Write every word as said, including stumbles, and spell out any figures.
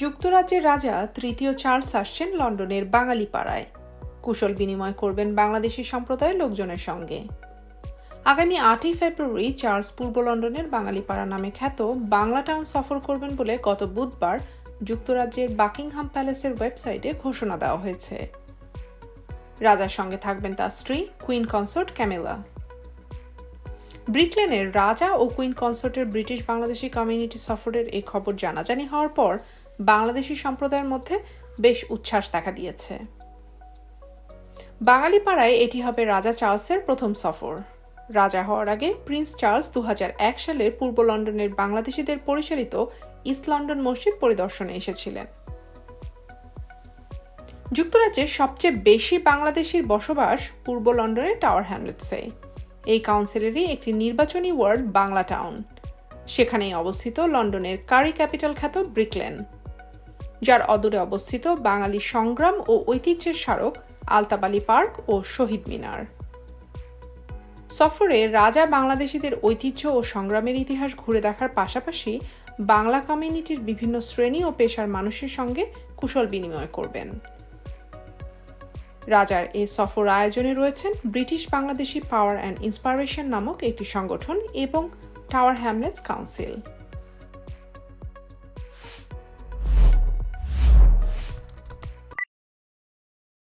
যুক্তরাজ্যের রাজা তৃতীয় চার্লস আসছেন লন্ডনের বাঙালি পাড়ায়। কুশল বিনিময় করবেন বাংলাদেশি সম্প্রদায়ের লোকজনের সঙ্গে। আগামী আটই ফেব্রুয়ারি চার্লস পূর্ব লন্ডনের বাঙালি পাড়া নামে খ্যাত বাংলা টাউন সফর করবেন বলে গত বুধবার যুক্তরাজ্যের বাকিংহাম প্যালেসের ওয়েবসাইটে ঘোষণা দেওয়া হয়েছে। রাজার সঙ্গে থাকবেন তার স্ত্রী কুইন কনসর্ট ক্যামিলা। ব্রিক লেনের রাজা ও কুইন কনসর্টের ব্রিটিশ বাংলাদেশি কমিউনিটি সফরের এই খবর জানাজানি হওয়ার পর বাংলাদেশি সম্প্রদায়ের মধ্যে বেশ উচ্ছ্বাস দেখা দিয়েছে। বাঙালি পাড়ায় এটি হবে রাজা চার্লসের প্রথম সফর। রাজা হওয়ার আগে প্রিন্স চার্লস দু হাজার এক সালে পূর্ব লন্ডনের বাংলাদেশিদের পরিচালিত ইস্ট লন্ডন মসজিদ পরিদর্শনে এসেছিলেন। যুক্তরাজ্যের সবচেয়ে বেশি বাংলাদেশির বসবাস পূর্ব লন্ডনের টাওয়ার হ্যামলেটসে। এই কাউন্সিলেরই একটি নির্বাচনী ওয়ার্ড বাংলা টাউন। সেখানেই অবস্থিত লন্ডনের কারি ক্যাপিটাল খ্যাত ব্রিক লেন, যার অদূরে অবস্থিত বাঙালি সংগ্রাম ও ঐতিহ্যের স্মারক আলতাব আলী পার্ক ও শহীদ মিনার। সফরে রাজা বাংলাদেশিদের ঐতিহ্য ও সংগ্রামের ইতিহাস ঘুরে দেখার পাশাপাশি বাংলা কমিউনিটির বিভিন্ন শ্রেণী ও পেশার মানুষের সঙ্গে কুশল বিনিময় করবেন। রাজার এই সফর আয়োজনে রয়েছেন British Bangladeshi power and inspiration নামক একটি সংগঠন এবং টাওয়ার হ্যামলেটস কাউন্সিল।